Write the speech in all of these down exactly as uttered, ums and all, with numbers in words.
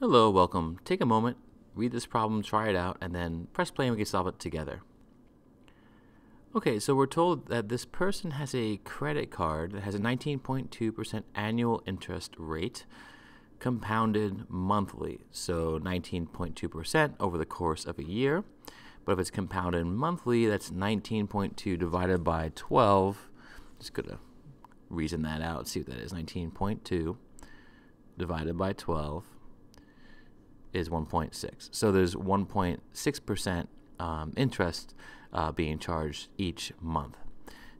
Hello, welcome. Take a moment, read this problem, try it out, and then press play and we can solve it together. Okay, so we're told that this person has a credit card that has a nineteen point two percent annual interest rate compounded monthly. So nineteen point two percent over the course of a year. But if it's compounded monthly, that's nineteen point two divided by twelve. Just going to reason that out, see what that is. nineteen point two divided by twelve. Is one point six. So there's one point six percent um, interest uh, being charged each month.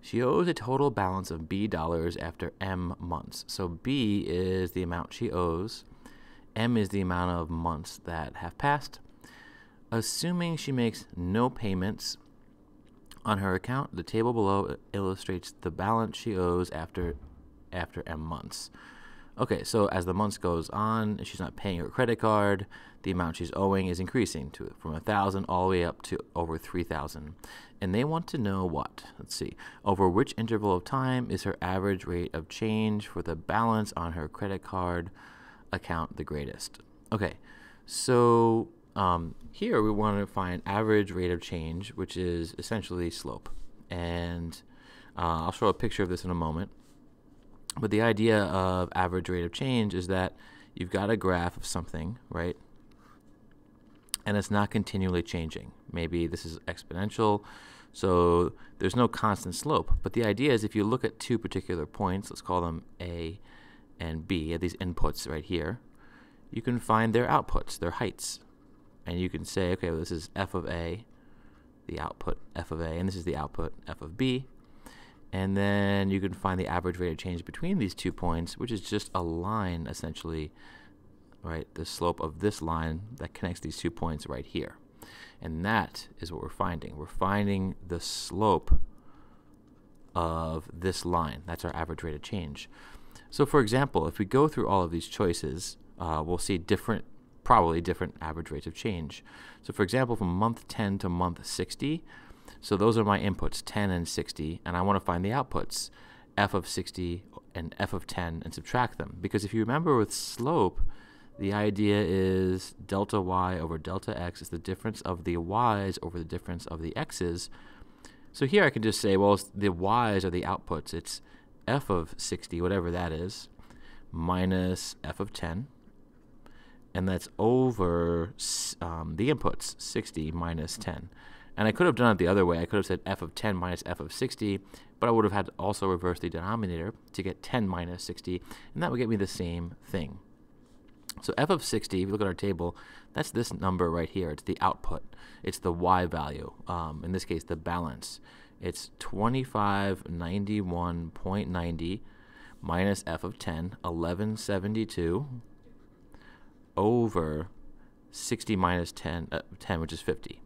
She owes a total balance of B dollars after M months. So B is the amount she owes. M is the amount of months that have passed. Assuming she makes no payments on her account, the table below illustrates the balance she owes after, after M months. Okay, so as the months goes on, if she's not paying her credit card, the amount she's owing is increasing to from one thousand all the way up to over three thousand. And they want to know what? Let's see. Over which interval of time is her average rate of change for the balance on her credit card account the greatest? Okay, so um, here we want to find average rate of change, which is essentially slope. And uh, I'll show a picture of this in a moment. But the idea of average rate of change is that you've got a graph of something, right? And it's not continually changing. Maybe this is exponential, so there's no constant slope. But the idea is if you look at two particular points, let's call them A and B, at these inputs right here, you can find their outputs, their heights. And you can say, okay, well, this is f of A, the output f of A, and this is the output f of B. And then you can find the average rate of change between these two points, which is just a line, essentially, right? The slope of this line that connects these two points right here. And that is what we're finding. We're finding the slope of this line. That's our average rate of change. So, for example, if we go through all of these choices, uh, we'll see different, probably different average rates of change. So, for example, from month ten to month sixty, so those are my inputs, ten and sixty, and I want to find the outputs, f of sixty and f of ten, and subtract them. Because if you remember with slope, the idea is delta y over delta x is the difference of the y's over the difference of the x's. So here I can just say, well, the y's are the outputs. It's f of sixty, whatever that is, minus f of ten. And that's over um, the inputs, sixty minus ten. And I could have done it the other way. I could have said f of ten minus f of sixty, but I would have had to also reverse the denominator to get ten minus sixty, and that would get me the same thing. So f of sixty, if you look at our table, that's this number right here. It's the output. It's the y value, um, in this case, the balance. It's twenty-five ninety-one point ninety minus f of ten, eleven seventy-two, over sixty minus ten, uh, ten, which is fifty.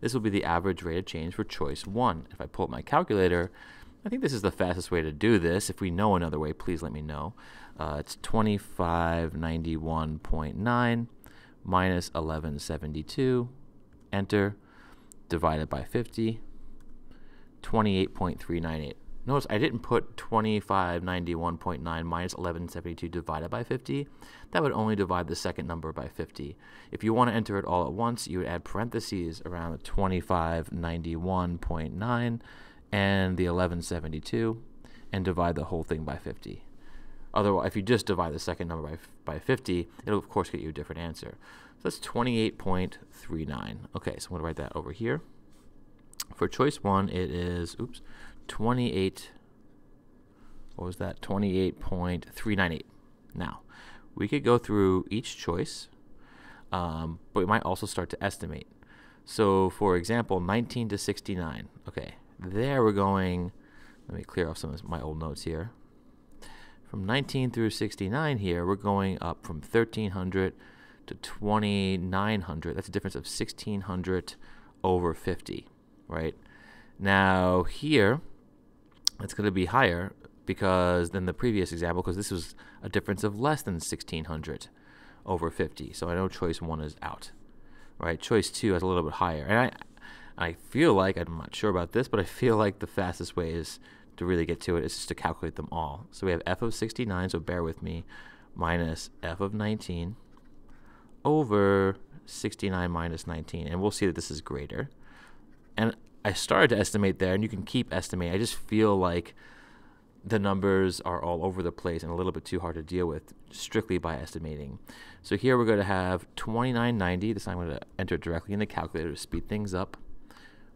This will be the average rate of change for choice one. If I pull up my calculator, I think this is the fastest way to do this. If we know another way, please let me know. Uh, it's twenty-five ninety-one point nine minus eleven seventy-two, enter, divided by fifty, twenty-eight point three nine eight. Notice I didn't put twenty-five ninety-one point nine minus eleven seventy-two divided by fifty. That would only divide the second number by fifty. If you want to enter it all at once, you would add parentheses around the twenty-five ninety-one point nine and the eleven seventy-two and divide the whole thing by fifty. Otherwise, if you just divide the second number by, by fifty, it'll of course get you a different answer. So that's twenty-eight point three nine. Okay, so I'm going to write that over here. For choice one, it is, oops, twenty-eight, what was that, twenty-eight point three nine eight. Now, we could go through each choice, um, but we might also start to estimate. So, for example, nineteen to sixty-nine. Okay, there we're going, let me clear off some of my old notes here. From nineteen through sixty-nine here, we're going up from thirteen hundred to twenty-nine hundred. That's a difference of sixteen hundred over fifty, right? Now here, it's going to be higher because than the previous example, because this was a difference of less than sixteen hundred over fifty. So I know choice one is out, right? Choice two is a little bit higher, and I, I feel like I'm not sure about this, but I feel like the fastest way is to really get to it is just to calculate them all. So we have f of sixty-nine, so bear with me, minus f of nineteen over sixty-nine minus nineteen, and we'll see that this is greater. And I started to estimate there, and you can keep estimating. I just feel like the numbers are all over the place and a little bit too hard to deal with strictly by estimating. So here we're going to have twenty-nine ninety. This time I'm going to enter directly in the calculator to speed things up.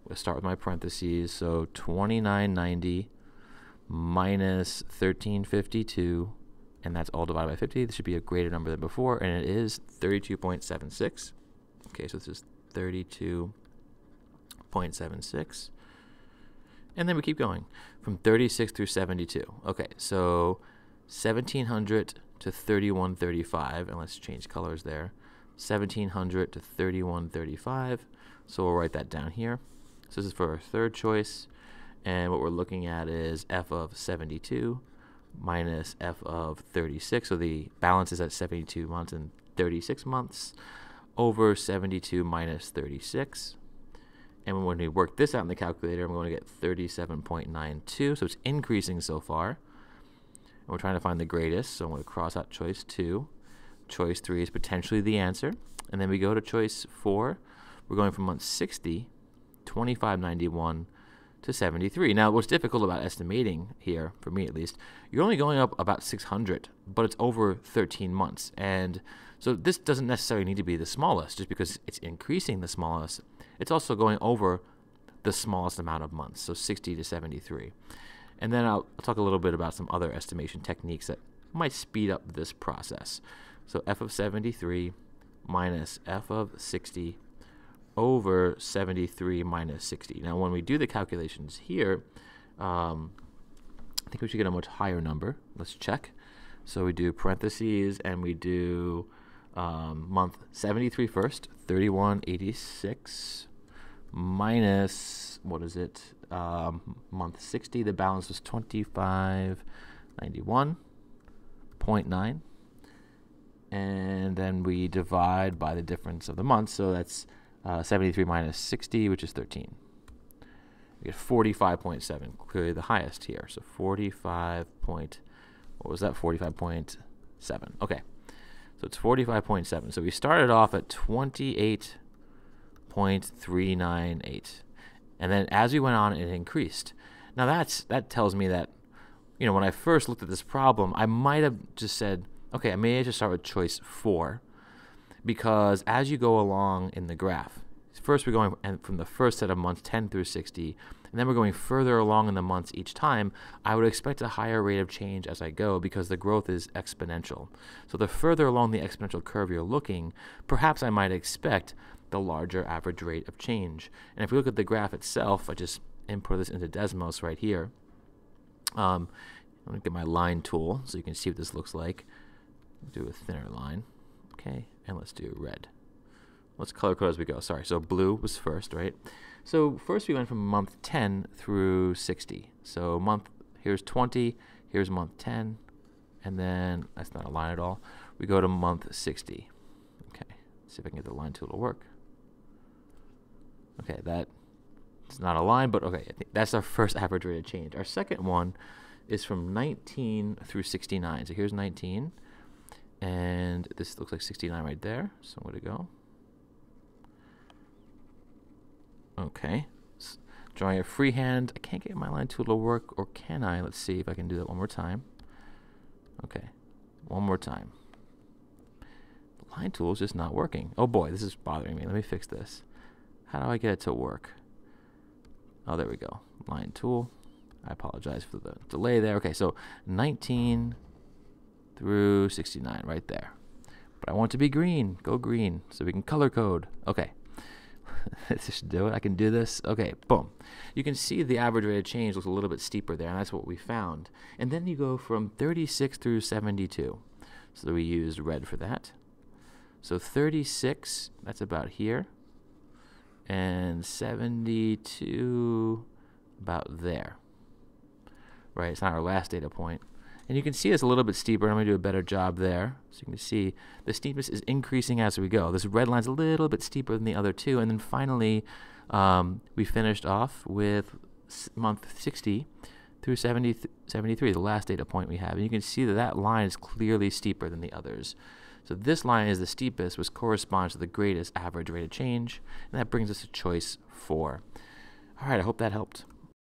We'll start with my parentheses. So twenty-nine ninety minus thirteen fifty-two, and that's all divided by fifty. This should be a greater number than before, and it is thirty-two point seven six. Okay, so this is thirty-two point seven six. And then we keep going from thirty-six through seventy-two. Okay, so seventeen hundred to thirty-one thirty-five, and let's change colors there. seventeen hundred to thirty-one thirty-five, so we'll write that down here. So this is for our third choice, and what we're looking at is f of seventy-two minus f of thirty-six, so the balance is at seventy-two months and thirty-six months, over seventy-two minus thirty-six. And when we work this out in the calculator, I'm going to get thirty-seven point nine two. So it's increasing so far. And we're trying to find the greatest. So I'm going to cross out choice two. Choice three is potentially the answer. And then we go to choice four. We're going from month sixty, twenty-five ninety-one, to seventy-three. Now, what's difficult about estimating here, for me at least, you're only going up about six hundred, but it's over thirteen months. And so this doesn't necessarily need to be the smallest, just because it's increasing the smallest. It's also going over the smallest amount of months, so sixty to seventy-three. And then I'll, I'll talk a little bit about some other estimation techniques that might speed up this process. So f of seventy-three minus f of sixty over seventy-three minus sixty. Now, when we do the calculations here, um, I think we should get a much higher number. Let's check. So we do parentheses, and we do um, month seventy-three first, thirty-one eighty-six. Minus, what is it, um, month sixty, the balance was twenty-five ninety-one point nine, and then we divide by the difference of the months, so that's uh, seventy-three minus sixty, which is thirteen. We get forty-five point seven, clearly the highest here, so forty-five point, what was that, forty-five point seven, okay, so it's forty-five point seven, so we started off at twenty-eight point three nine eight, and then as we went on, it increased. Now that's that tells me that, you know, when I first looked at this problem, I might have just said, okay, I may just start with choice four, because as you go along in the graph, first we're going from the first set of months, ten through sixty, and then we're going further along in the months each time. I would expect a higher rate of change as I go because the growth is exponential. So the further along the exponential curve you're looking, perhaps I might expect the larger average rate of change. And if we look at the graph itself, I just input this into Desmos right here. Um, I'm going to get my line tool so you can see what this looks like. Do a thinner line. Okay, and let's do red. Let's color code as we go. Sorry, so blue was first, right? So first we went from month ten through sixty. So month, here's twenty, here's month ten, and then, that's not a line at all. We go to month sixty. Okay, see if I can get the line tool to work. Okay, that it's not a line, but okay, I think that's our first average rate of change. Our second one is from nineteen through sixty-nine. So here's nineteen, and this looks like sixty-nine right there, so I'm gonna go. Okay, so drawing a freehand. I can't get my line tool to work, or can I? Let's see if I can do that one more time. Okay, one more time. The line tool is just not working. Oh boy, this is bothering me. Let me fix this. How do I get it to work? Oh, there we go. Line tool. I apologize for the delay there. Okay, so nineteen through sixty-nine right there. But I want it to be green. Go green so we can color code. Okay. This should do it. I can do this. Okay, boom. You can see the average rate of change looks a little bit steeper there, and that's what we found. And then you go from thirty-six through seventy-two. So we used red for that. So thirty-six, that's about here, and seventy-two about there. Right, it's not our last data point. And you can see it's a little bit steeper, and I'm going to do a better job there. So you can see the steepness is increasing as we go. This red line's a little bit steeper than the other two. And then finally, um, we finished off with month sixty through seventy-three, the last data point we have. And you can see that that line is clearly steeper than the others. So this line is the steepest, which corresponds to the greatest average rate of change, and that brings us to choice four. All right, I hope that helped.